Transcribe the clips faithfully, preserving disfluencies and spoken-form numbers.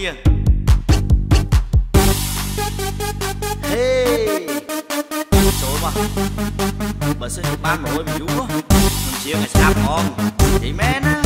Miệng. Hey. Trời mà. Bà sẽ được ba mối mình đúng quá. Mình chiều ngày sạp con. Chị men á.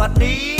But